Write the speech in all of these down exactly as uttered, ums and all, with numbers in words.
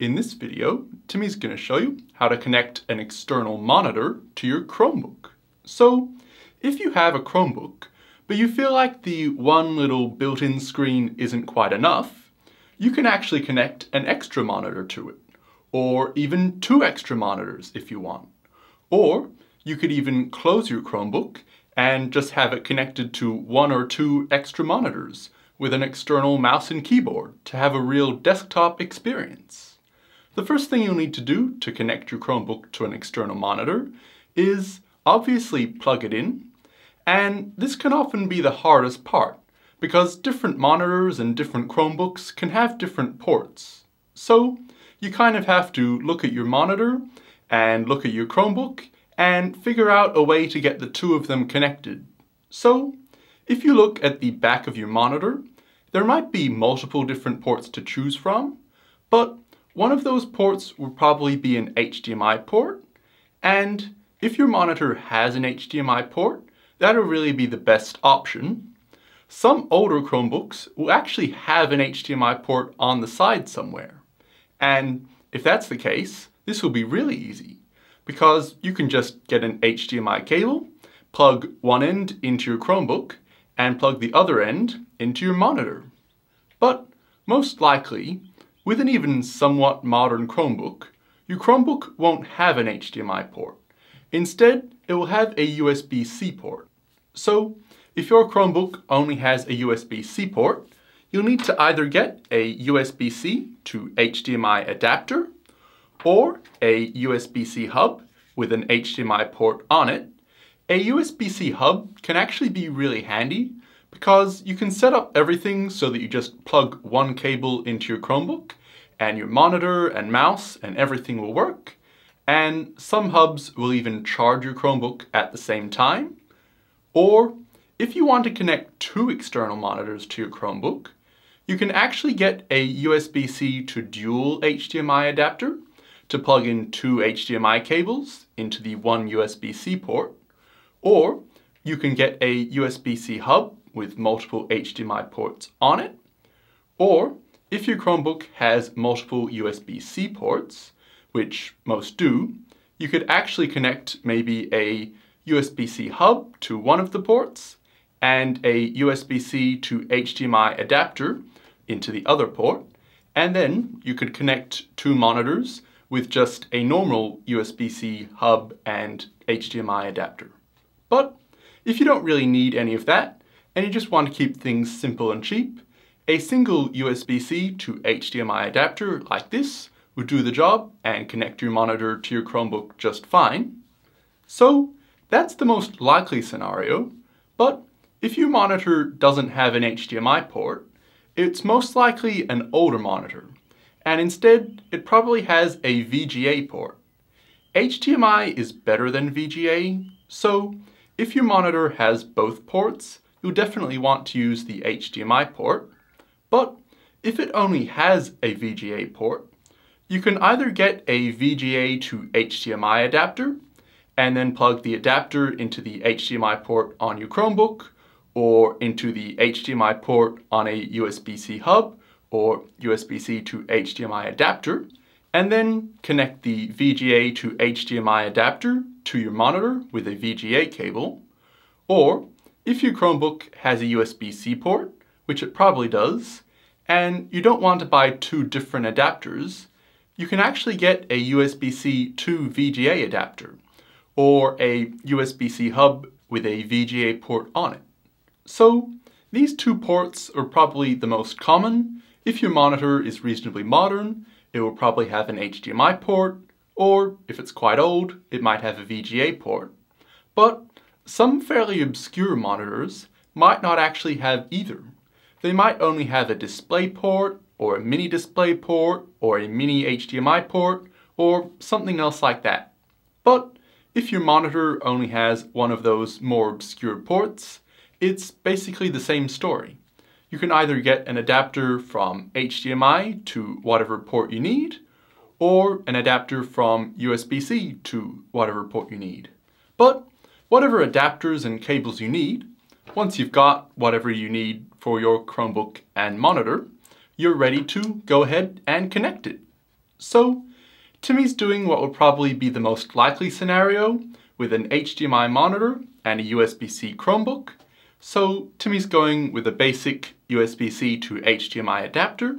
In this video, Timmy's going to show you how to connect an external monitor to your Chromebook. So, if you have a Chromebook, but you feel like the one little built-in screen isn't quite enough, you can actually connect an extra monitor to it, or even two extra monitors if you want. Or, you could even close your Chromebook and just have it connected to one or two extra monitors with an external mouse and keyboard to have a real desktop experience. The first thing you'll need to do to connect your Chromebook to an external monitor is obviously plug it in, and this can often be the hardest part because different monitors and different Chromebooks can have different ports. So you kind of have to look at your monitor and look at your Chromebook and figure out a way to get the two of them connected. So if you look at the back of your monitor, there might be multiple different ports to choose from, but one of those ports will probably be an H D M I port, and if your monitor has an H D M I port, that'll really be the best option. Some older Chromebooks will actually have an H D M I port on the side somewhere, and if that's the case, this will be really easy because you can just get an H D M I cable, plug one end into your Chromebook, and plug the other end into your monitor. But most likely, with an even somewhat modern Chromebook, your Chromebook won't have an H D M I port. Instead, it will have a U S B C port. So, if your Chromebook only has a U S B C port, you'll need to either get a U S B C to H D M I adapter or a U S B C hub with an H D M I port on it. A U S B C hub can actually be really handy because you can set up everything so that you just plug one cable into your Chromebook and your monitor and mouse and everything will work. And some hubs will even charge your Chromebook at the same time. Or if you want to connect two external monitors to your Chromebook, you can actually get a U S B C to dual H D M I adapter to plug in two H D M I cables into the one U S B C port. Or you can get a U S B C hub with multiple H D M I ports on it, or if your Chromebook has multiple U S B C ports, which most do, you could actually connect maybe a U S B C hub to one of the ports and a U S B C to H D M I adapter into the other port, and then you could connect two monitors with just a normal U S B C hub and H D M I adapter. But if you don't really need any of that, and you just want to keep things simple and cheap, a single U S B C to H D M I adapter like this would do the job and connect your monitor to your Chromebook just fine. So that's the most likely scenario, but if your monitor doesn't have an H D M I port, it's most likely an older monitor, and instead it probably has a V G A port. H D M I is better than V G A, so if your monitor has both ports, you'll definitely want to use the H D M I port, but if it only has a V G A port, you can either get a V G A to H D M I adapter and then plug the adapter into the H D M I port on your Chromebook or into the H D M I port on a U S B C hub or U S B C to H D M I adapter, and then connect the V G A to H D M I adapter to your monitor with a V G A cable. Or if your Chromebook has a U S B C port, which it probably does, and you don't want to buy two different adapters, you can actually get a U S B C to V G A adapter, or a U S B C hub with a V G A port on it. So these two ports are probably the most common. If your monitor is reasonably modern, it will probably have an H D M I port, or if it's quite old, it might have a V G A port. But some fairly obscure monitors might not actually have either. They might only have a display port, or a mini display port, or a mini H D M I port, or something else like that. But if your monitor only has one of those more obscure ports, it's basically the same story. You can either get an adapter from H D M I to whatever port you need, or an adapter from U S B C to whatever port you need. But whatever adapters and cables you need, once you've got whatever you need for your Chromebook and monitor, you're ready to go ahead and connect it. So Timmy's doing what would probably be the most likely scenario with an H D M I monitor and a U S B C Chromebook. So Timmy's going with a basic U S B C to H D M I adapter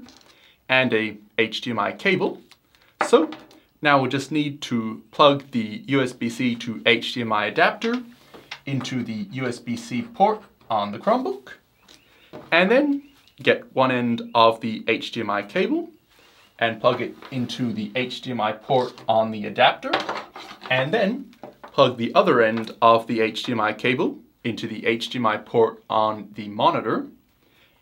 and a H D M I cable. So now we'll just need to plug the U S B C to H D M I adapter into the U S B C port on the Chromebook, and then get one end of the H D M I cable and plug it into the H D M I port on the adapter, and then plug the other end of the H D M I cable into the H D M I port on the monitor.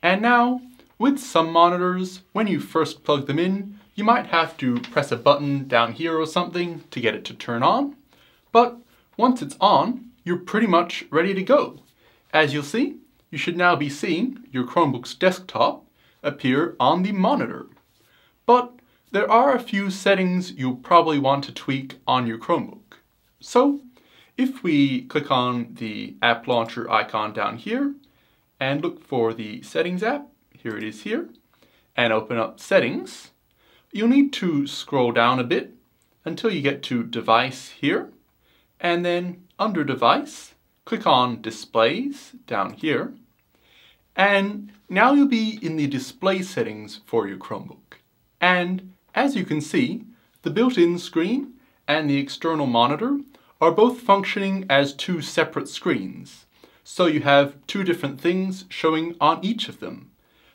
And now, with some monitors, when you first plug them in, you might have to press a button down here or something to get it to turn on. But once it's on, you're pretty much ready to go. As you'll see, you should now be seeing your Chromebook's desktop appear on the monitor. But there are a few settings you'll probably want to tweak on your Chromebook. So if we click on the app launcher icon down here and look for the settings app, here it is here, and open up settings, you'll need to scroll down a bit until you get to device here, and then under device, click on displays down here, and now you'll be in the display settings for your Chromebook. And as you can see, the built-in screen and the external monitor are both functioning as two separate screens. So you have two different things showing on each of them.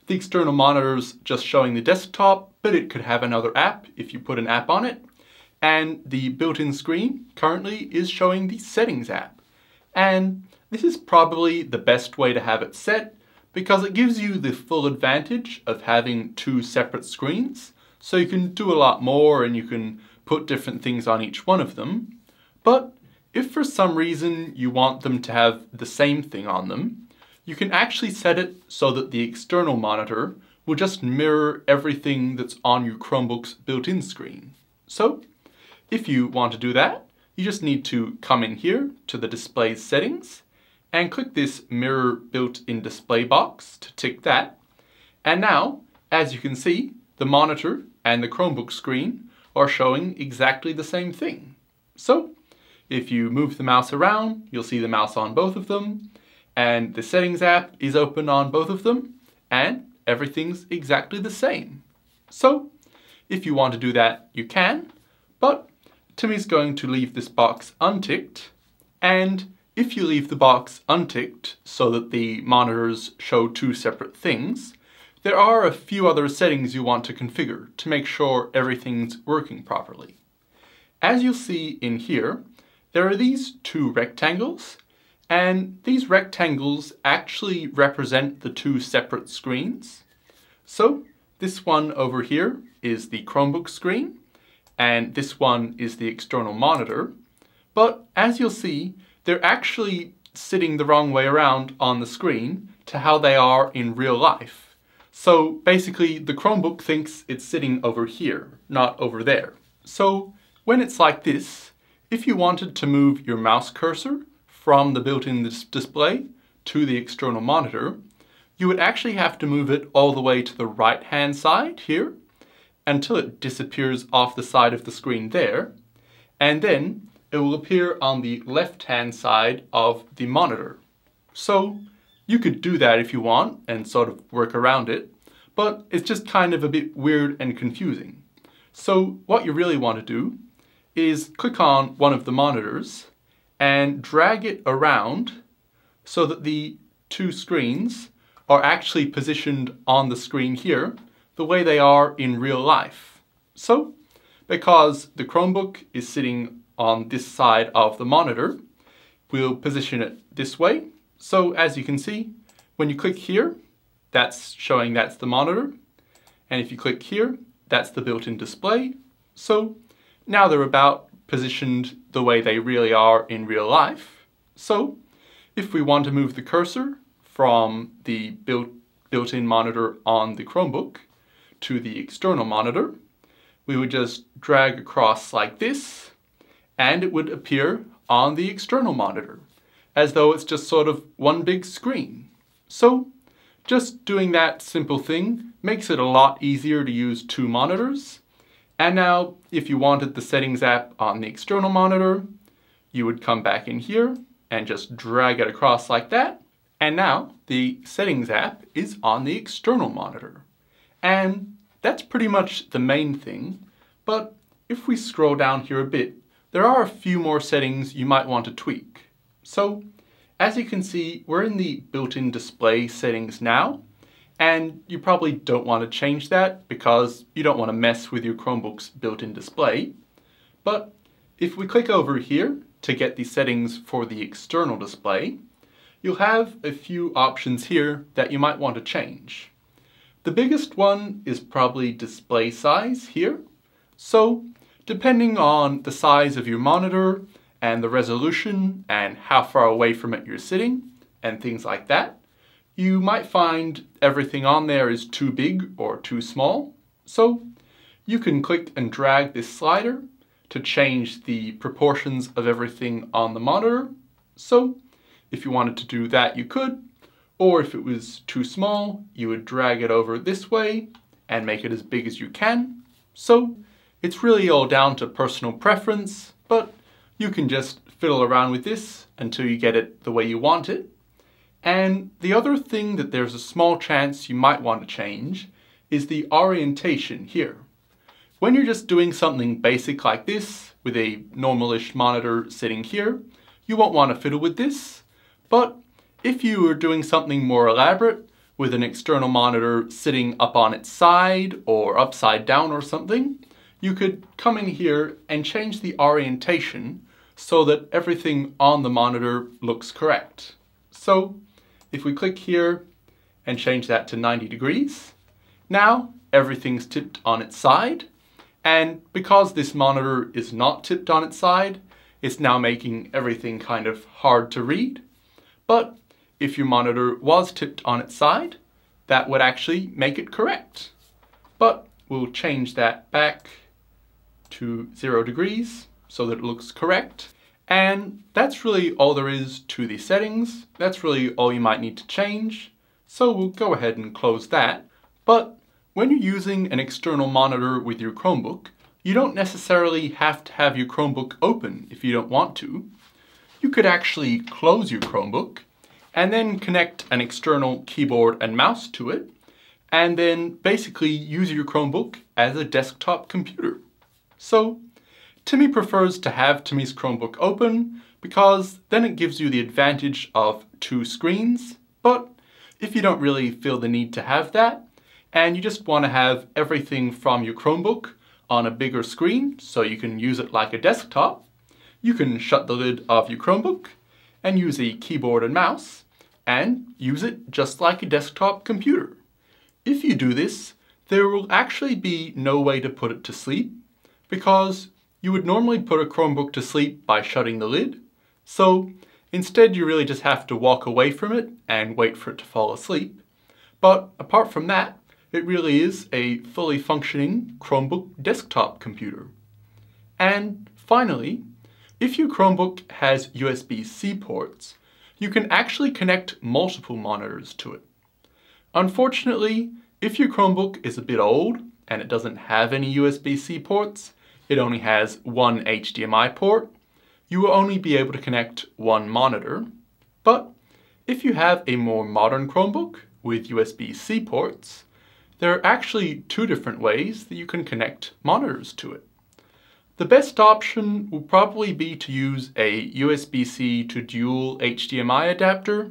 The external monitor's just showing the desktop, but it could have another app if you put an app on it. And the built-in screen currently is showing the settings app. And this is probably the best way to have it set because it gives you the full advantage of having two separate screens. So you can do a lot more and you can put different things on each one of them. But if for some reason you want them to have the same thing on them, you can actually set it so that the external monitor will just mirror everything that's on your Chromebook's built-in screen. So if you want to do that, you just need to come in here to the display settings and click this mirror built-in display box to tick that. And now, as you can see, the monitor and the Chromebook screen are showing exactly the same thing. So if you move the mouse around, you'll see the mouse on both of them, and the settings app is open on both of them, and everything's exactly the same. So if you want to do that, you can, but Timmy's going to leave this box unticked, and if you leave the box unticked so that the monitors show two separate things, there are a few other settings you want to configure to make sure everything's working properly. As you'll see in here, there are these two rectangles, and these rectangles actually represent the two separate screens. So this one over here is the Chromebook screen, and this one is the external monitor. But as you'll see, they're actually sitting the wrong way around on the screen to how they are in real life. So basically the Chromebook thinks it's sitting over here, not over there. So when it's like this, if you wanted to move your mouse cursor from the built-in display to the external monitor, you would actually have to move it all the way to the right-hand side here until it disappears off the side of the screen there, and then it will appear on the left-hand side of the monitor. So you could do that if you want and sort of work around it, but it's just kind of a bit weird and confusing. So what you really want to do is click on one of the monitors and drag it around so that the two screens are actually positioned on the screen here the way they are in real life. So, because the Chromebook is sitting on this side of the monitor, we'll position it this way. So as you can see, when you click here, that's showing that's the monitor. And if you click here, that's the built-in display. So now they're about positioned the way they really are in real life. So if we want to move the cursor from the built, built-in monitor on the Chromebook to the external monitor, we would just drag across like this, and it would appear on the external monitor, as though it's just sort of one big screen. So just doing that simple thing makes it a lot easier to use two monitors. And now, if you wanted the settings app on the external monitor, you would come back in here and just drag it across like that. And now the settings app is on the external monitor. And that's pretty much the main thing. But if we scroll down here a bit, there are a few more settings you might want to tweak. So as you can see, we're in the built-in display settings now, and you probably don't want to change that because you don't want to mess with your Chromebook's built-in display. But if we click over here to get the settings for the external display, you'll have a few options here that you might want to change. The biggest one is probably display size here. So depending on the size of your monitor and the resolution and how far away from it you're sitting and things like that, you might find everything on there is too big or too small. So you can click and drag this slider to change the proportions of everything on the monitor. So if you wanted to do that, you could, or if it was too small, you would drag it over this way and make it as big as you can. So it's really all down to personal preference, but you can just fiddle around with this until you get it the way you want it. And the other thing that there's a small chance you might want to change is the orientation here. When you're just doing something basic like this, with a normal-ish monitor sitting here, you won't want to fiddle with this. But if you were doing something more elaborate, with an external monitor sitting up on its side or upside down or something, you could come in here and change the orientation so that everything on the monitor looks correct. So if we click here and change that to ninety degrees, now everything's tipped on its side. And because this monitor is not tipped on its side, it's now making everything kind of hard to read. But if your monitor was tipped on its side, that would actually make it correct. But we'll change that back to zero degrees so that it looks correct. And that's really all there is to the settings. That's really all you might need to change. So we'll go ahead and close that. But when you're using an external monitor with your Chromebook, you don't necessarily have to have your Chromebook open if you don't want to. You could actually close your Chromebook and then connect an external keyboard and mouse to it, and then basically use your Chromebook as a desktop computer. So Timmy prefers to have Timmy's Chromebook open because then it gives you the advantage of two screens. But if you don't really feel the need to have that, and you just want to have everything from your Chromebook on a bigger screen so you can use it like a desktop, you can shut the lid of your Chromebook and use a keyboard and mouse and use it just like a desktop computer. If you do this, there will actually be no way to put it to sleep, because you would normally put a Chromebook to sleep by shutting the lid. So instead, you really just have to walk away from it and wait for it to fall asleep. But apart from that, it really is a fully functioning Chromebook desktop computer. And finally, if your Chromebook has U S B C ports, you can actually connect multiple monitors to it. Unfortunately, if your Chromebook is a bit old and it doesn't have any U S B C ports, it only has one H D M I port, you will only be able to connect one monitor. But if you have a more modern Chromebook with U S B C ports, there are actually two different ways that you can connect monitors to it. The best option will probably be to use a U S B C to dual H D M I adapter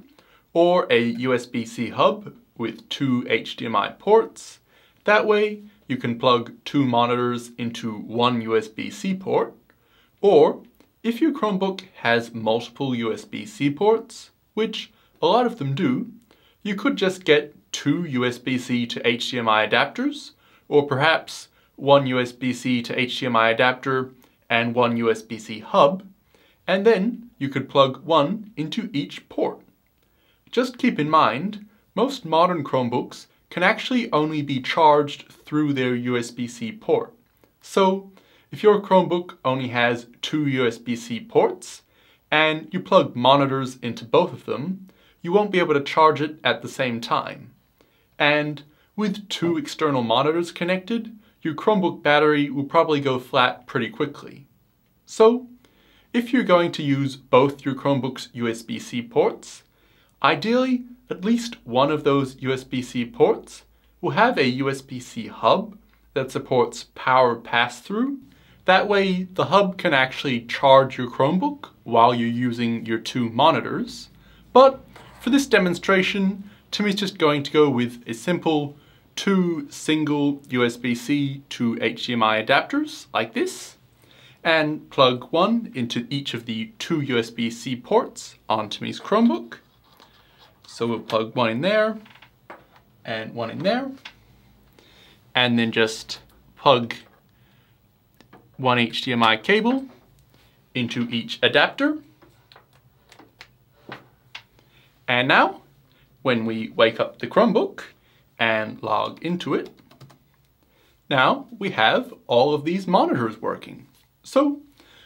or a U S B C hub with two H D M I ports. That way you can plug two monitors into one U S B C port. Or if your Chromebook has multiple U S B C ports, which a lot of them do, you could just get two U S B C to H D M I adapters, or perhaps one U S B C to H D M I adapter and one U S B C hub, and then you could plug one into each port. Just keep in mind, most modern Chromebooks can actually only be charged through their U S B C port. So if your Chromebook only has two U S B C ports and you plug monitors into both of them, you won't be able to charge it at the same time. And with two external monitors connected, your Chromebook battery will probably go flat pretty quickly. So, if you're going to use both your Chromebook's U S B C ports, ideally at least one of those U S B C ports will have a U S B C hub that supports power pass-through. That way the hub can actually charge your Chromebook while you're using your two monitors. But for this demonstration, Timmy's just going to go with a simple two single U S B C to H D M I adapters like this, and plug one into each of the two U S B C ports on Timmy's Chromebook. So we'll plug one in there and one in there, and then just plug one H D M I cable into each adapter. And now, when we wake up the Chromebook and log into it, now we have all of these monitors working. So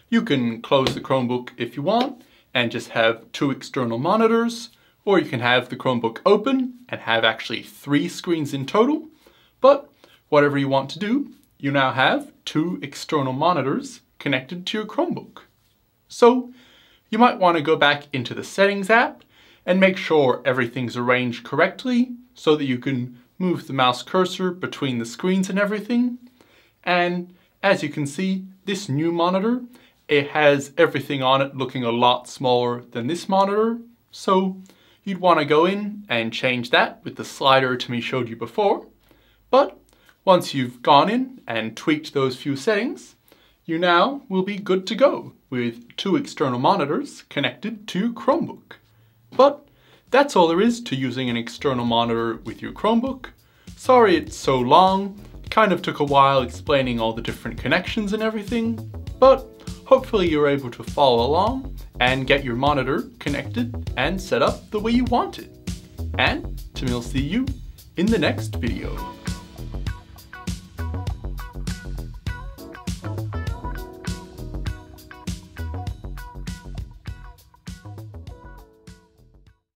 you can close the Chromebook if you want and just have two external monitors, or you can have the Chromebook open and have actually three screens in total. But whatever you want to do, you now have two external monitors connected to your Chromebook. So you might want to go back into the Settings app and make sure everything's arranged correctly so that you can move the mouse cursor between the screens and everything. And as you can see, this new monitor, it has everything on it looking a lot smaller than this monitor. So you'd want to go in and change that with the slider Timmy showed you before. But once you've gone in and tweaked those few settings, you now will be good to go with two external monitors connected to your Chromebook. But that's all there is to using an external monitor with your Chromebook. Sorry it's so long, kind of took a while explaining all the different connections and everything, but hopefully you're able to follow along and get your monitor connected and set up the way you want it. And Timmy will see you in the next video.